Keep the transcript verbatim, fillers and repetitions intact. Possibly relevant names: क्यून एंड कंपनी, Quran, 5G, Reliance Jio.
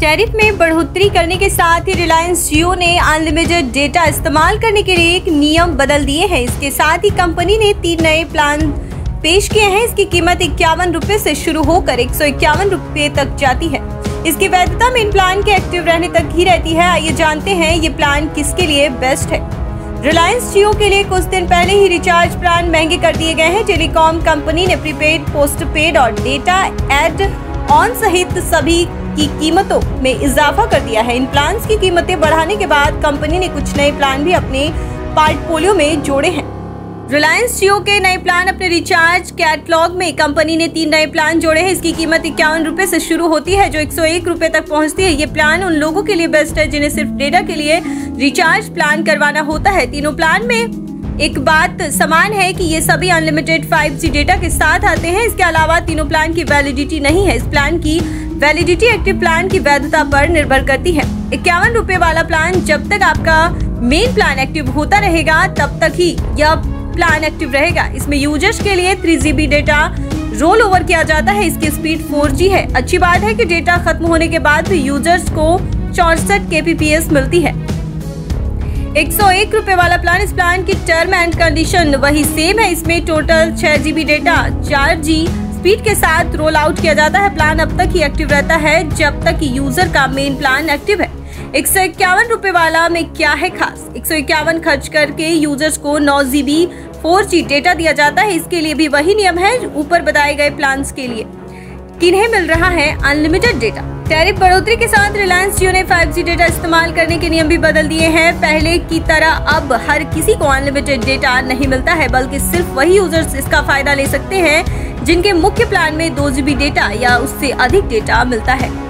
Tariff में बढ़ोतरी करने के साथ ही रिलायंस जियो ने अनलिमिटेड डेटा इस्तेमाल करने के लिए एक नियम बदल दिए हैं। इसके साथ ही कंपनी ने तीन नए प्लान पेश किए हैं। इसकी कीमत इक्यावन रुपये से शुरू होकर एक सौ इक्यावन रुपये तक जाती है। इसकी वैधता में इन प्लान के एक्टिव रहने तक ही रहती है। आइए जानते हैं ये प्लान किसके लिए बेस्ट है। रिलायंस जियो के लिए कुछ दिन पहले ही रिचार्ज प्लान महंगे कर दिए गए हैं। टेलीकॉम कंपनी ने प्रीपेड, पोस्टपेड और डेटा एड ऑन सहित सभी की कीमतों में इजाफा कर दिया है। इन प्लान की कीमतें बढ़ाने के बाद कंपनी ने कुछ नए प्लान भी अपने पोर्टफोलियो में जोड़े हैं। रिलायंस जियो के नए प्लान अपने रिचार्ज कैटलॉग में कंपनी ने तीन नए प्लान जोड़े हैं। इसकी कीमत इक्यावन रुपये से शुरू होती है जो एक सौ एक रुपये तक पहुंचती है। ये प्लान उन लोगों के लिए बेस्ट है जिन्हें सिर्फ डेटा के लिए रिचार्ज प्लान करवाना होता है। तीनों प्लान में एक बात समान है कि ये सभी अनलिमिटेड फाइव जी डेटा के साथ आते हैं। इसके अलावा तीनों प्लान की वैलिडिटी नहीं है। इस प्लान की वैलिडिटी एक्टिव प्लान की वैधता पर निर्भर करती है। इक्यावन रुपये वाला प्लान जब तक आपका मेन प्लान एक्टिव होता रहेगा तब तक ही यह प्लान एक्टिव रहेगा। इसमें यूजर्स के लिए three G B data roll over किया जाता है। इसकी स्पीड फोर जी है। अच्छी बात है कि डेटा खत्म होने के बाद भी यूजर्स को चौसठ केबीपीएस मिलती है। एक सौ एक रुपए वाला प्लान, इस प्लान की टर्म एंड कंडीशन वही सेम है। इसमें टोटल छह जीबी डेटा चार जी स्पीड के साथ रोल आउट किया जाता है। प्लान अब तक ही एक्टिव रहता है जब तक कि यूजर का मेन प्लान एक्टिव है। एक सौ इक्यावन रुपए वाला में क्या है खास? एक सौ इक्यावन खर्च करके यूजर्स को नौ जीबी फोर जी डेटा दिया जाता है। इसके लिए भी वही नियम है ऊपर बताए गए प्लान के लिए। किन्हें मिल रहा है अनलिमिटेड डेटा? टैरिफ बढ़ोतरी के साथ रिलायंस जियो ने फाइव जी डेटा इस्तेमाल करने के नियम भी बदल दिए हैं। पहले की तरह अब हर किसी को अनलिमिटेड डेटा नहीं मिलता है, बल्कि सिर्फ वही यूजर्स इसका फायदा ले सकते हैं जिनके मुख्य प्लान में दो जीबी डेटा या उससे अधिक डेटा मिलता है।